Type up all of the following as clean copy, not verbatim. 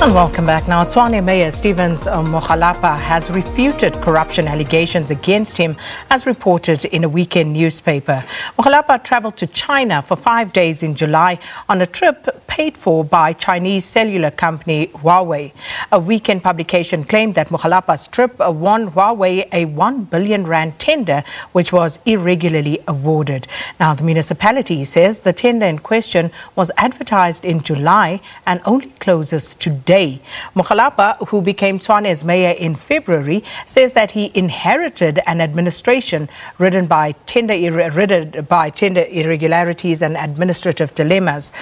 And welcome back. Now, Tshwane Mayor Stevens Mokgalapa has refuted corruption allegations against him, as reported in a weekend newspaper. Mokgalapa travelled to China for 5 days in July on a trip paid for by Chinese cellular company Huawei. A weekend publication claimed that Mokgalapa's trip won Huawei a 1 billion rand tender, which was irregularly awarded. Now, the municipality says the tender in question was advertised in July and only closes today. Mokgalapa, who became Tshwane's mayor in February, says that he inherited an administration ridden by tender irregularities and administrative dilemmas.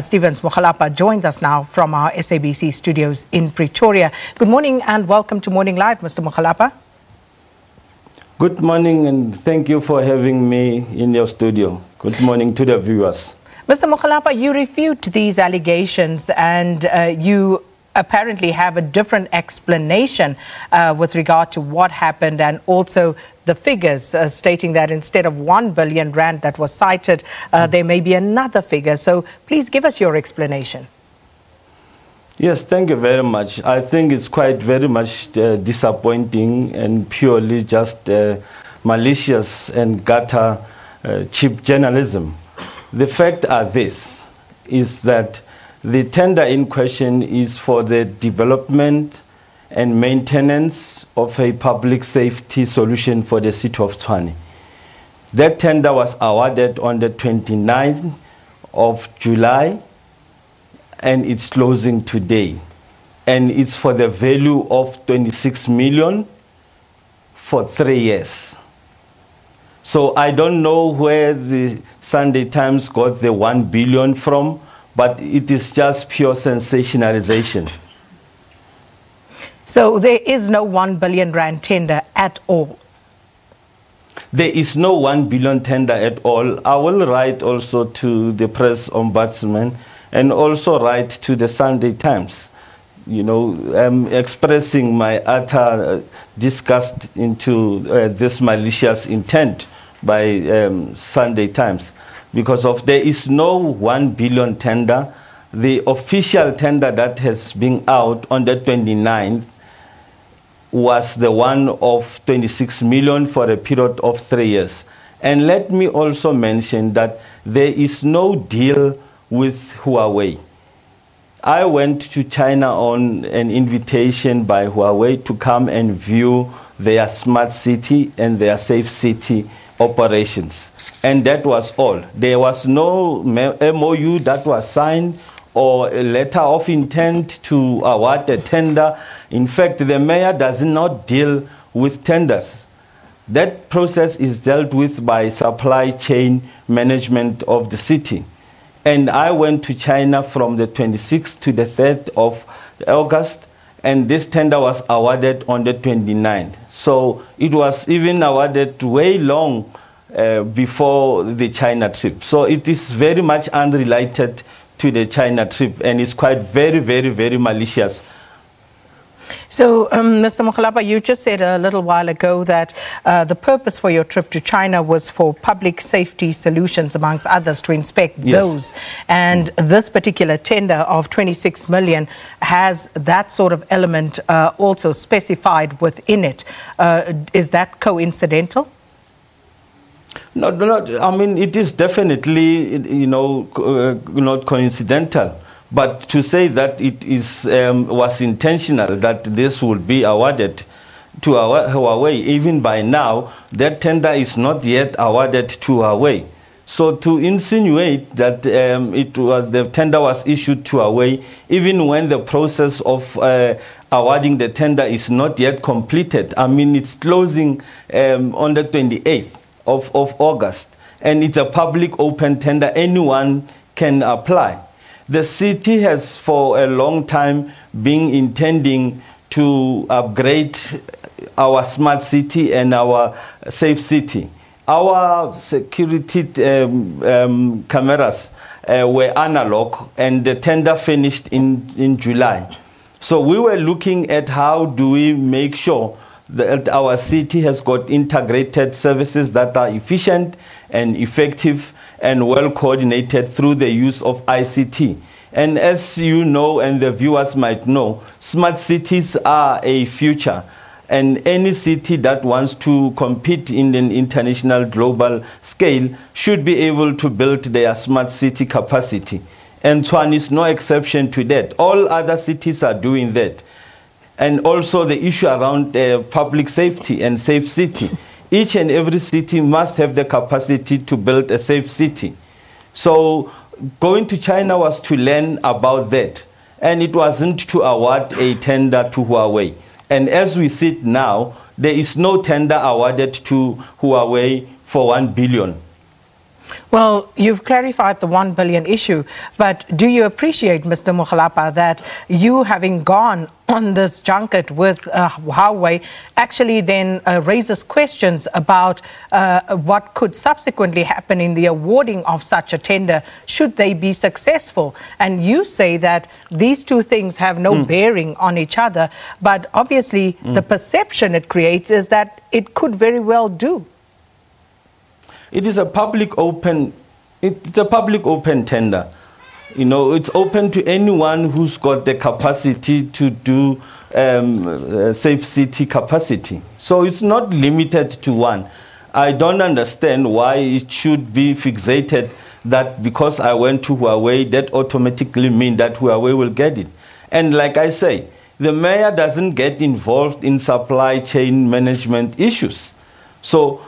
Stevens Mokgalapa joins us now from our SABC studios in Pretoria. Good morning and welcome to Morning Live, Mr. Mokgalapa. Good morning and thank you for having me in your studio. Good morning to the viewers. Mr. Mokgalapa, you refute these allegations and you apparently have a different explanation with regard to what happened, and also the figures, stating that instead of 1 billion rand that was cited, there may be another figure. So please give us your explanation. Yes, thank you very much. I think it's quite very much disappointing and purely just malicious and gutter cheap journalism. The fact are this, is that the tender in question is for the development and maintenance of a public safety solution for the city of Tshwane. That tender was awarded on the 29th of July and it's closing today. And it's for the value of 26 million for 3 years. So I don't know where the Sunday Times got the 1 billion from, but it is just pure sensationalization. So there is no 1 billion rand tender at all? There is no 1 billion tender at all. I will write also to the press ombudsman and also write to the Sunday Times, you know, expressing my utter disgust into this malicious intent by Sunday Times. Because of there is no 1 billion tender. The official tender that has been out on the 29th was the one of 26 million for a period of 3 years. And let me also mention that there is no deal with Huawei. I went to China on an invitation by Huawei to come and view their smart city and their safe city operations. And that was all. There was no MOU that was signed or a letter of intent to award a tender. In fact, the mayor does not deal with tenders. That process is dealt with by supply chain management of the city. And I went to China from the 26th to the 3rd of August, and this tender was awarded on the 29th. So it was even awarded way long before the China trip. So it is very much unrelated to the China trip, and it's quite very malicious. So, Mr. Mokgalapa, you just said a little while ago that the purpose for your trip to China was for public safety solutions, amongst others, to inspect those. And this particular tender of 26 million has that sort of element also specified within it. Is that coincidental? No, I mean, it is definitely, you know, not coincidental. But to say that it is, was intentional that this would be awarded to Huawei, even by now, that tender is not yet awarded to Huawei. So to insinuate that the tender was issued to Huawei, even when the process of awarding the tender is not yet completed, I mean, it's closing on the 28th of August, and it's a public open tender, anyone can apply. The city has for a long time been intending to upgrade our smart city and our safe city. Our security cameras were analog, and the tender finished in July. So we were looking at how do we make sure that our city has got integrated services that are efficient and effective and well coordinated through the use of ICT. And as you know, and the viewers might know, smart cities are a future. And any city that wants to compete in an international global scale should be able to build their smart city capacity. And Tshwane is no exception to that. All other cities are doing that. And also the issue around public safety and safe city. Each and every city must have the capacity to build a safe city. So going to China was to learn about that. And it wasn't to award a tender to Huawei. And as we sit now, there is no tender awarded to Huawei for 1 billion. Well, you've clarified the 1 billion issue, but do you appreciate, Mr. Mokgalapa, that you having gone on this junket with Huawei actually then raises questions about what could subsequently happen in the awarding of such a tender should they be successful? And you say that these two things have no bearing on each other, but obviously the perception it creates is that it could very well do. It is a public open, it's a public open tender. You know, it's open to anyone who's got the capacity to do safe city capacity. So it's not limited to one. I don't understand why it should be fixated that because I went to Huawei, that automatically means that Huawei will get it. And like I say, the mayor doesn't get involved in supply chain management issues. So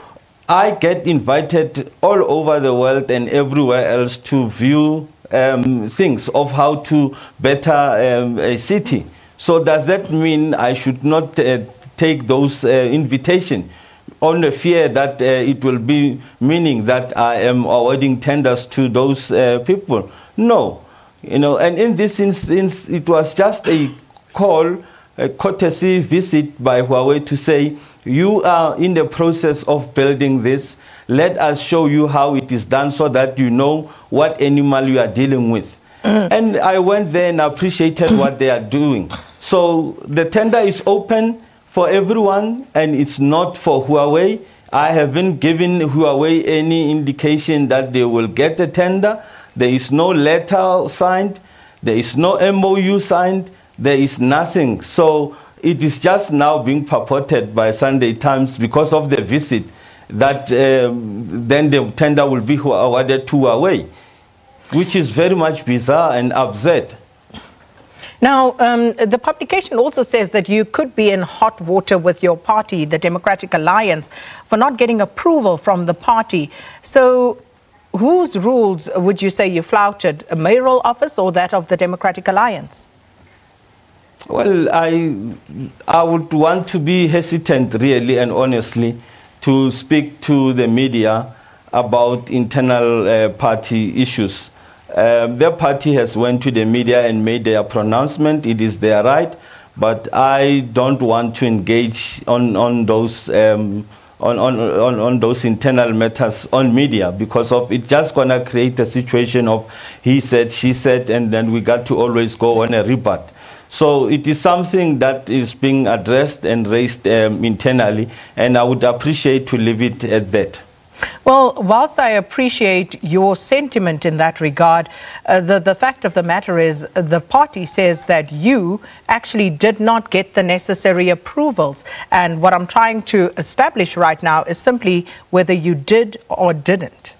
I get invited all over the world and everywhere else to view things of how to better a city. So does that mean I should not take those invitations on the fear that it will be meaning that I am awarding tenders to those people? No. You know, and in this instance, it was just a call, a courtesy visit by Huawei to say, you are in the process of building this. Let us show you how it is done so that you know what animal you are dealing with. And I went there and appreciated what they are doing. So the tender is open for everyone and it's not for Huawei. I haven't given Huawei any indication that they will get the tender. There is no letter signed. There is no MOU signed. There is nothing. So it is just now being purported by Sunday Times because of the visit that then the tender will be awarded to Huawei, which is very much bizarre and absurd. Now, the publication also says that you could be in hot water with your party, the Democratic Alliance, for not getting approval from the party. So whose rules would you say you flouted, a mayoral office or that of the Democratic Alliance? Well, I would want to be hesitant, really and honestly, to speak to the media about internal party issues. Their party has went to the media and made their pronouncement. It is their right, but I don't want to engage on those internal matters on media because of it's just gonna create a situation of he said, she said, and then we got to always go on a rebut. So it is something that is being addressed and raised internally, and I would appreciate to leave it at that. Well, whilst I appreciate your sentiment in that regard, the fact of the matter is the party says that you actually did not get the necessary approvals. And what I'm trying to establish right now is simply whether you did or didn't.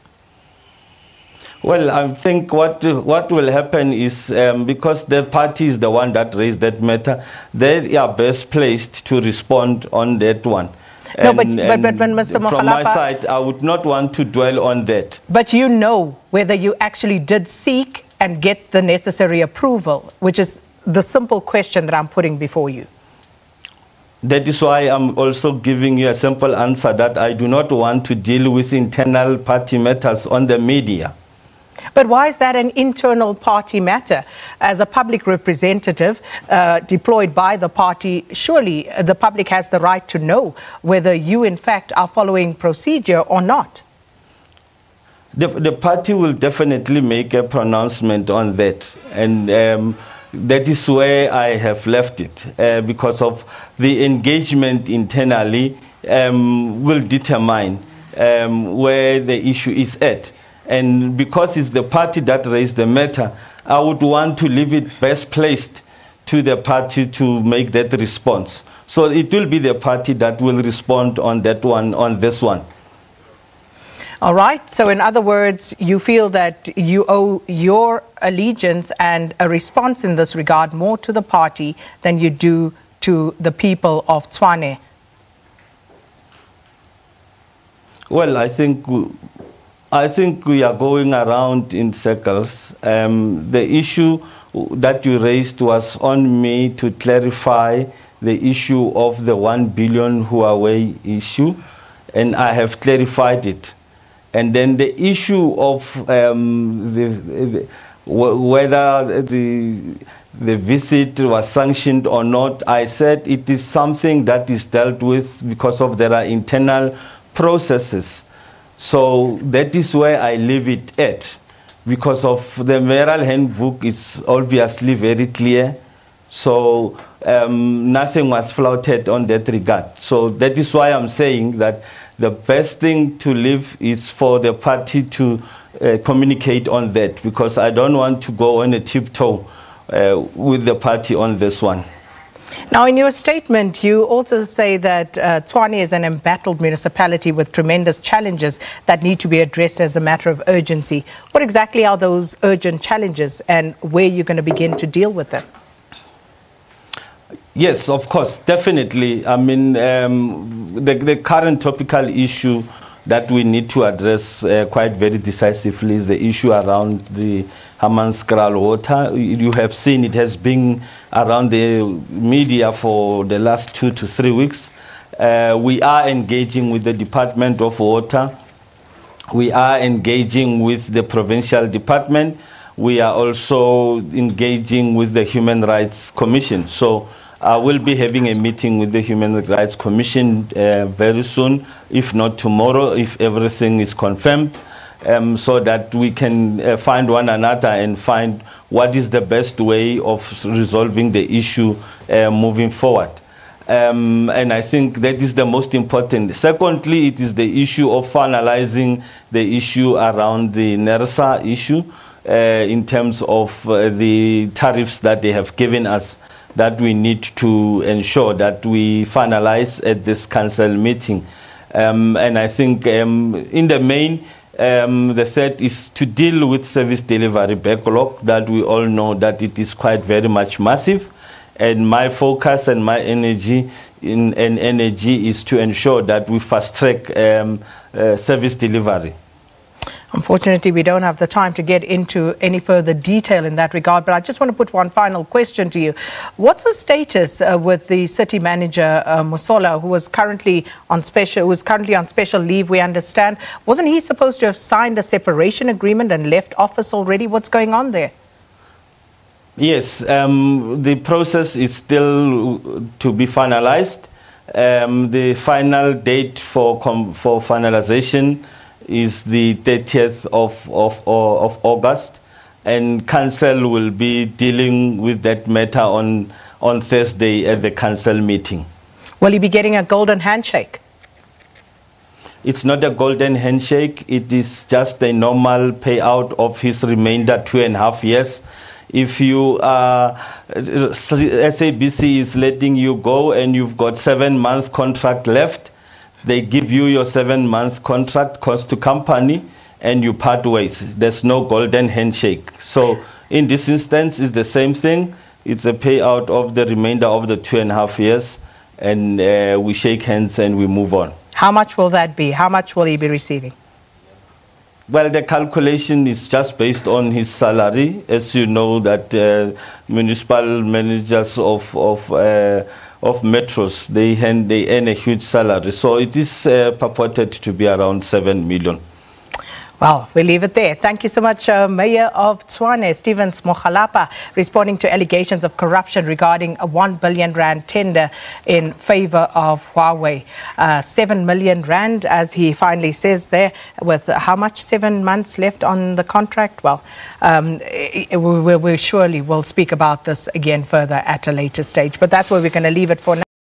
Well, I think what will happen is because the party is the one that raised that matter, they are best placed to respond on that one. No, but when Mr. Mokgalapa, from my side, I would not want to dwell on that. But you know whether you actually did seek and get the necessary approval, which is the simple question that I'm putting before you. That is why I'm also giving you a simple answer that I do not want to deal with internal party matters on the media. But why is that an internal party matter? As a public representative deployed by the party, surely the public has the right to know whether you, in fact, are following procedure or not. The party will definitely make a pronouncement on that. And that is where I have left it, because of the engagement internally will determine where the issue is at. And because it's the party that raised the matter, I would want to leave it best placed to the party to make that response. So it will be the party that will respond on that one, on this one. All right. So in other words, you feel that you owe your allegiance and a response in this regard more to the party than you do to the people of Tshwane. Well, I think we are going around in circles. The issue that you raised was on me to clarify the issue of the 1 billion Huawei issue, and I have clarified it. And then the issue of whether the visit was sanctioned or not, I said it is something that is dealt with because of there are internal processes. So that is where I leave it at. Because of the mayoral handbook, it's obviously very clear. So nothing was flouted on that regard. So that is why I'm saying that the best thing to leave is for the party to communicate on that, because I don't want to go on a tiptoe with the party on this one. Now, in your statement, you also say that Tshwane is an embattled municipality with tremendous challenges that need to be addressed as a matter of urgency. What exactly are those urgent challenges, and where are you going to begin to deal with them? Yes, of course, definitely. I mean, the current topical issue that we need to address quite very decisively is the issue around the Hammanskral water. You have seen it has been around the media for the last 2 to 3 weeks. We are engaging with the Department of Water. We are engaging with the provincial department. We are also engaging with the Human Rights Commission. So I will be having a meeting with the Human Rights Commission very soon, if not tomorrow, if everything is confirmed, so that we can find one another and find what is the best way of resolving the issue moving forward. And I think that is the most important. Secondly, it is the issue of finalizing the issue around the NERSA issue in terms of the tariffs that they have given us, that we need to ensure that we finalize at this council meeting. And I think in the main, the third is to deal with service delivery backlog that we all know that it is quite very much massive. And my focus and my energy is to ensure that we fast track service delivery. Unfortunately, we don't have the time to get into any further detail in that regard, but I just want to put one final question to you. What's the status with the city manager, Musola, who is currently on special leave, we understand? Wasn't he supposed to have signed a separation agreement and left office already? What's going on there? Yes, the process is still to be finalized. The final date for finalization is the 30th of August, and council will be dealing with that matter on Thursday at the council meeting. Will you be getting a golden handshake? It's not a golden handshake. It is just a normal payout of his remainder 2.5 years. If you SABC is letting you go and you've got 7-month contract left, they give you your 7-month contract, cost to company, and you part ways. There's no golden handshake. So in this instance, it's the same thing. It's a payout of the remainder of the 2.5 years, and we shake hands and we move on. How much will that be? How much will he be receiving? Well, the calculation is just based on his salary. As you know, that municipal managers of metros, they earn a huge salary. So it is purported to be around 7 million. Well, we'll leave it there. Thank you so much, Mayor of Tshwane, Stevens Mokgalapa, responding to allegations of corruption regarding a 1 billion rand tender in favor of Huawei. 7 million rand, as he finally says there, with how much, 7 months left on the contract? Well, we surely will speak about this again further at a later stage, but that's where we're going to leave it for now.